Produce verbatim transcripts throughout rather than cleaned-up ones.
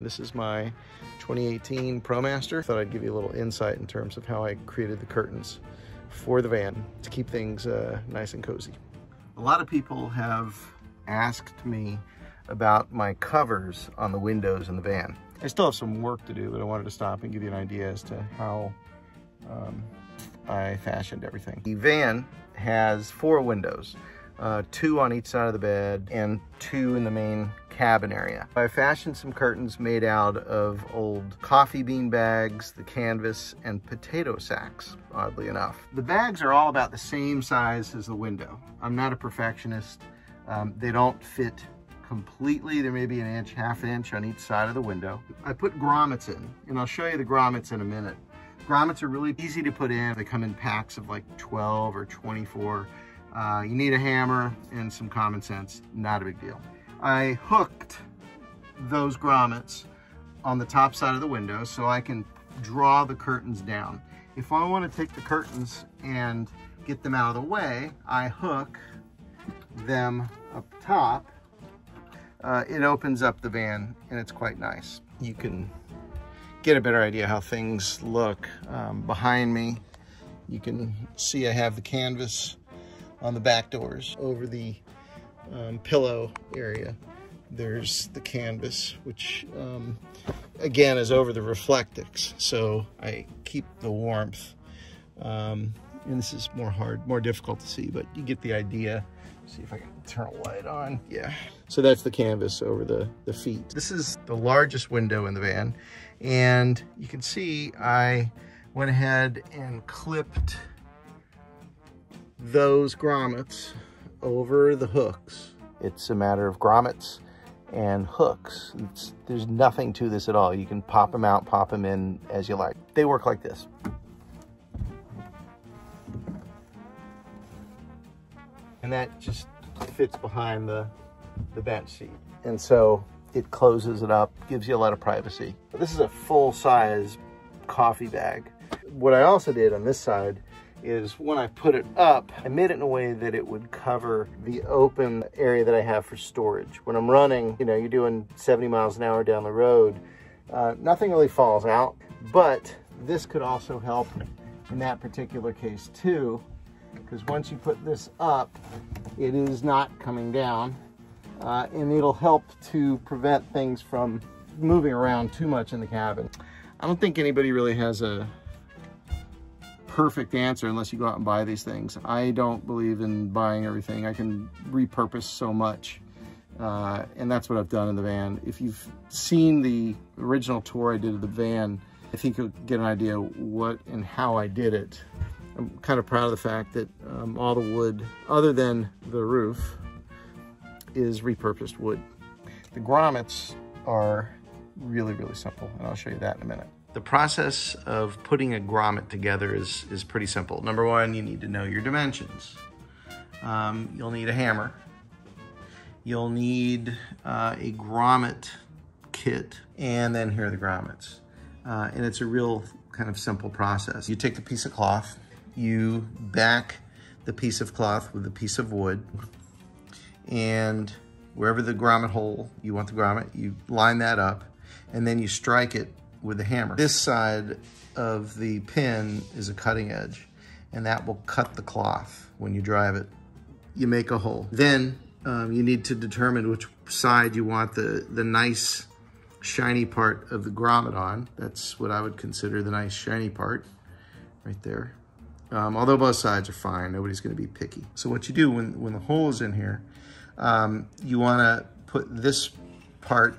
This is my twenty eighteen Promaster. I thought I'd give you a little insight in terms of how I created the curtains for the van to keep things uh, nice and cozy. A lot of people have asked me about my covers on the windows in the van. I still have some work to do, but I wanted to stop and give you an idea as to how um, I fashioned everything. The van has four windows. Uh, two on each side of the bed and two in the main cabin area. I fashioned some curtains made out of old coffee bean bags, the canvas, and potato sacks, oddly enough. The bags are all about the same size as the window. I'm not a perfectionist. Um, they don't fit completely. There may be an inch, half inch on each side of the window. I put grommets in, and I'll show you the grommets in a minute. Grommets are really easy to put in. They come in packs of like twelve or twenty-four. Uh, you need a hammer and some common sense, not a big deal. I hooked those grommets on the top side of the window so I can draw the curtains down. If I want to take the curtains and get them out of the way, I hook them up top. Uh, it opens up the van and it's quite nice. You can get a better idea how things look um, behind me. You can see I have the canvas on the back doors. Over the um, pillow area, there's the canvas, which um, again is over the Reflectix. So I keep the warmth. Um, and this is more hard, more difficult to see, but you get the idea. Let's see if I can turn a light on. Yeah. So that's the canvas over the, the feet. This is the largest window in the van. And you can see I went ahead and clipped those grommets over the hooks. It's a matter of grommets and hooks. It's, there's nothing to this at all. You can pop them out, pop them in as you like. They work like this. And that just fits behind the, the bench seat. And so it closes it up, gives you a lot of privacy. This is a full-size coffee bag. What I also did on this side is when I put it up, I made it in a way that it would cover the open area that I have for storage. When I'm running, you know, you're doing seventy miles an hour down the road, uh, nothing really falls out, but this could also help in that particular case too, because once you put this up, it is not coming down, uh, and it'll help to prevent things from moving around too much in the cabin. I don't think anybody really has a perfect answer unless you go out and buy these things. I don't believe in buying everything. I can repurpose so much, uh, and that's what I've done in the van. If you've seen the original tour I did of the van, I think you'll get an idea what and how I did it. I'm kind of proud of the fact that um, all the wood, other than the roof, is repurposed wood. The grommets are really, really simple, and I'll show you that in a minute. The process of putting a grommet together is, is pretty simple. Number one, you need to know your dimensions. Um, you'll need a hammer. You'll need uh, a grommet kit, and then here are the grommets. Uh, and it's a real kind of simple process. You take the piece of cloth, you back the piece of cloth with a piece of wood, and wherever the grommet hole you want the grommet, you line that up, and then you strike it with a hammer. This side of the pin is a cutting edge, and that will cut the cloth when you drive it. You make a hole. Then um, you need to determine which side you want the, the nice shiny part of the grommet on. That's what I would consider the nice shiny part right there. Um, although both sides are fine, nobody's gonna be picky. So what you do when, when the hole is in here, um, you wanna put this part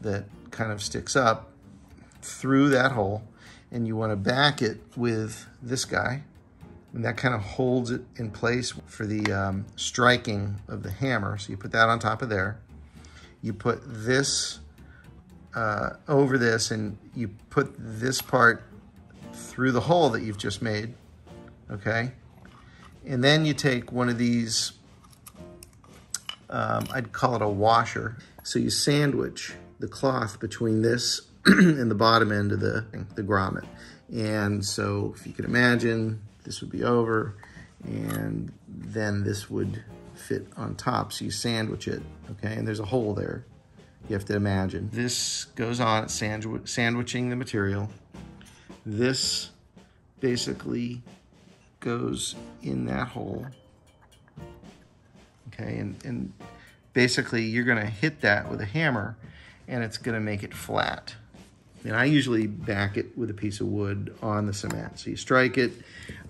that kind of sticks up through that hole, and you want to back it with this guy, and that kind of holds it in place for the um, striking of the hammer. So you put that on top of there, you put this uh, over this, and you put this part through the hole that you've just made, okay? And then you take one of these, um, I'd call it a washer. So you sandwich the cloth between this in the bottom end of the, the grommet. And so if you could imagine, this would be over, and then this would fit on top. So you sandwich it, okay? And there's a hole there You have to imagine. This goes on, it's sandw sandwiching the material. This basically goes in that hole. Okay, and, and basically you're gonna hit that with a hammer and it's gonna make it flat. And I usually back it with a piece of wood on the cement. So you strike it,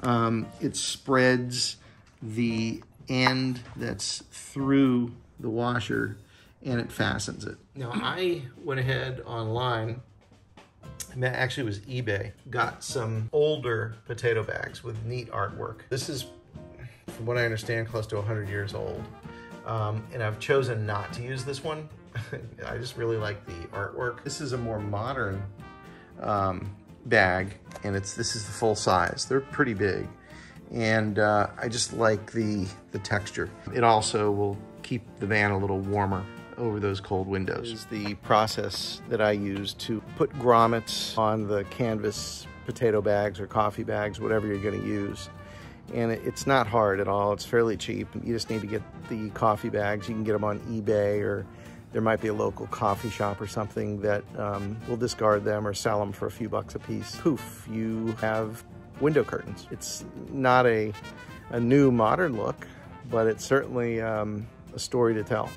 um, it spreads the end that's through the washer and it fastens it. Now I went ahead online, and that actually was eBay, got some older potato bags with neat artwork. This is, from what I understand, close to one hundred years old. Um, and I've chosen not to use this one. I just really like the artwork. This is a more modern um, bag, and it's this is the full size. They're pretty big, and uh, I just like the the texture. It also will keep the van a little warmer over those cold windows. This is the process that I use to put grommets on the canvas potato bags or coffee bags, whatever you're going to use. And it's not hard at all. It's fairly cheap. You just need to get the coffee bags. You can get them on eBay, or there might be a local coffee shop or something that um, will discard them or sell them for a few bucks a piece. Poof, you have window curtains. It's not a, a new modern look, but it's certainly um, a story to tell.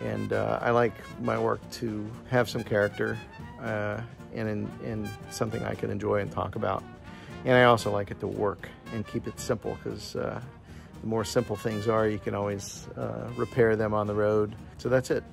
And uh, I like my work to have some character uh, and, in, and something I can enjoy and talk about. And I also like it to work and keep it simple, because uh, the more simple things are, you can always uh, repair them on the road. So that's it.